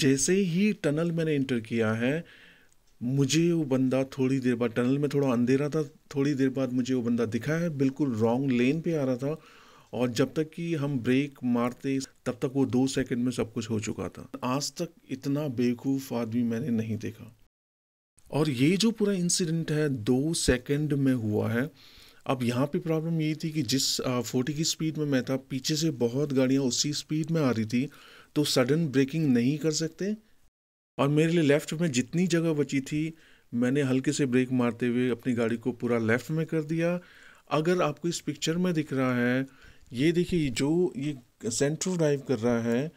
जैसे ही टनल मैंने एंटर किया है, मुझे वो बंदा थोड़ी देर बाद, टनल में थोड़ा अंधेरा था, थोड़ी देर बाद मुझे वो बंदा दिखा है, बिल्कुल रॉन्ग लेन पे आ रहा था। और जब तक कि हम ब्रेक मारते तब तक वो 2 सेकंड में सब कुछ हो चुका था। आज तक इतना बेवकूफ़ आदमी मैंने नहीं देखा। और ये जो पूरा इंसिडेंट है 2 सेकंड में हुआ है। अब यहाँ पे प्रॉब्लम यही थी कि जिस 40 की स्पीड में मैं था, पीछे से बहुत गाड़ियाँ उसी स्पीड में आ रही थी, तो सडन ब्रेकिंग नहीं कर सकते। और मेरे लिए लेफ़्ट में जितनी जगह बची थी, मैंने हल्के से ब्रेक मारते हुए अपनी गाड़ी को पूरा लेफ़्ट में कर दिया। अगर आपको इस पिक्चर में दिख रहा है, ये देखिए, जो ये सेंटर ड्राइव कर रहा है,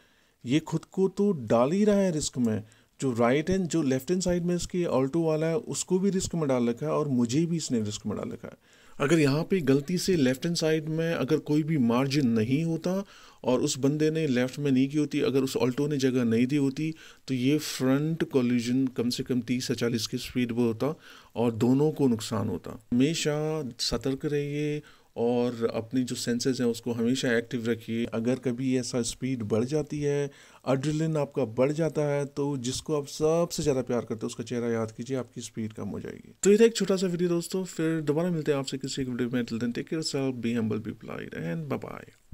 ये खुद को तो डाल ही रहा है रिस्क में। जो राइट हैंड, जो लेफ्ट हैंड साइड में इसकी ऑल्टो वाला है, उसको भी रिस्क में डाल रखा है और मुझे भी इसने रिस्क में डाल रखा है। अगर यहाँ पे गलती से लेफ्ट हैंड साइड में अगर कोई भी मार्जिन नहीं होता और उस बंदे ने लेफ़्ट में नहीं की होती, अगर उस ऑल्टो ने जगह नहीं दी होती, तो ये फ्रंट कोलिजन कम से कम 30 से 40 की स्पीड पर होता और दोनों को नुकसान होता। हमेशा सतर्क रहिए और अपनी जो सेंसेस हैं उसको हमेशा एक्टिव रखिए। अगर कभी ऐसा स्पीड बढ़ जाती है, एड्रेनलिन आपका बढ़ जाता है, तो जिसको आप सबसे ज़्यादा प्यार करते हो उसका चेहरा याद कीजिए, आपकी स्पीड कम हो जाएगी। तो ये था एक छोटा सा वीडियो दोस्तों, फिर दोबारा मिलते हैं आपसे किसी एक वीडियो में। Till then take care, be humble, be polite and bye bye.